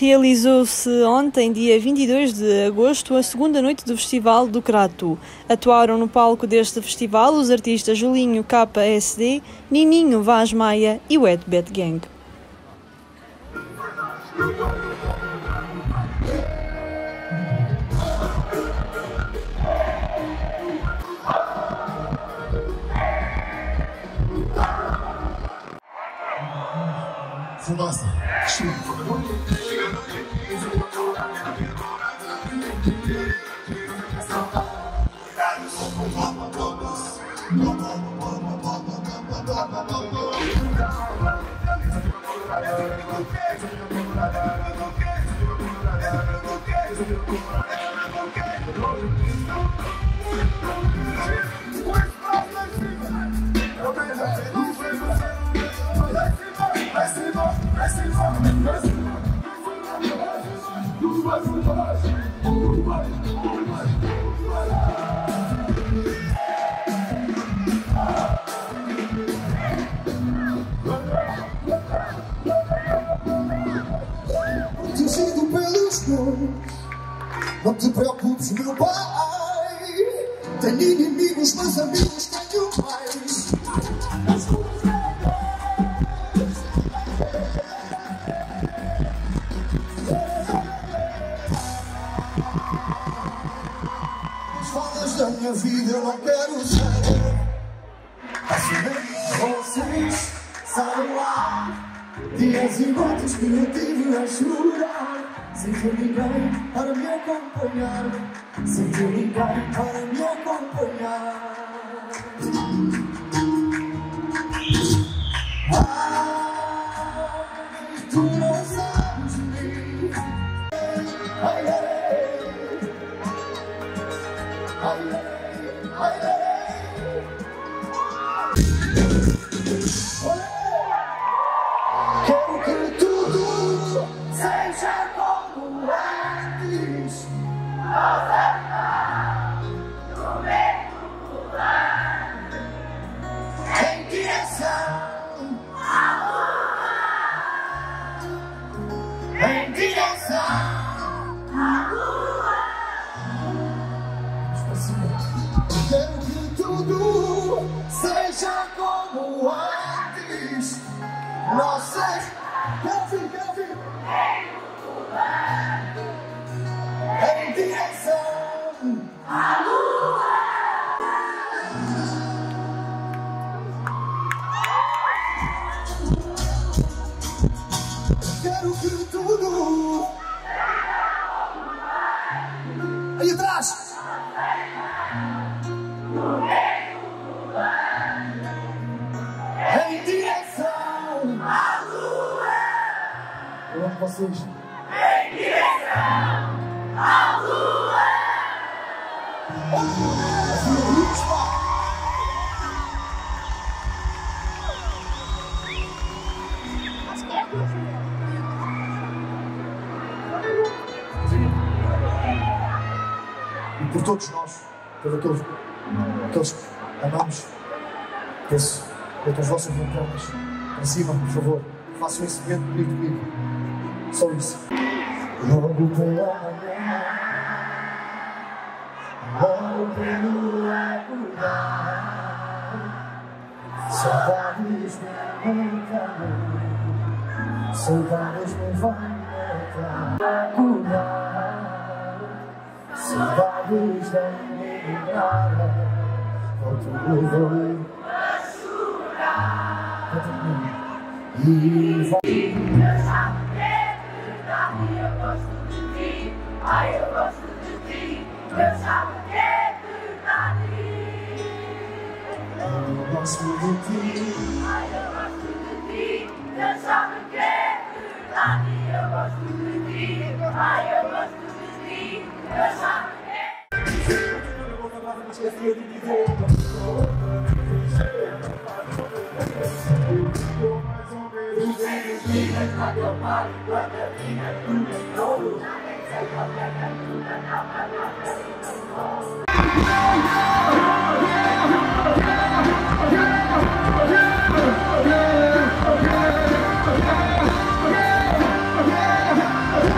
Realizou-se ontem, dia 22 de agosto, a segunda noite do Festival do Crato. Atuaram no palco deste festival os artistas Julinho KSD, Nininho Vaz Maia e Wet Bed Gang. From us, shoot from the morning, Dizendo pelos meus, não te preocupes, meu pai. Tenho inimigos, mas amigos tenho mais. As falas da minha vida eu não quero saber. Assumei vocês, saem lá. Dias e noites que eu tive a chorar. Sem ter ninguém para me acompanhar. Sem ter ninguém para me acompanhar. Ai, tu não sabes de mim. Ai, ai. Quero que tudo seja como antes. Nossa mão no mesmo lugar, em direção à lua, em direção à lua. Quero que tudo seja como antes. Não sei. Quero vir. Em direção à lua. Quero que tudo. Aí atrás. Em direção à lua. Eu amo vocês. Em direção à lua. E por todos nós, por aqueles que amamos, peço, botem as vossas lanternas para cima, por favor. Façam esse momento bonito comigo. Só isso. Logo pela manhã, logo pelo acordar, saudades me matam, saudades me vão matar. Acordar, saudades da minha cara, volto-me eu já quero dar, eu gosto de ti, ai eu gosto de ti, eu já quero dar. Eu gosto de ti, ai eu gosto de ti, eu já quero dar, eu gosto de ti, ai eu gosto de ti, eu já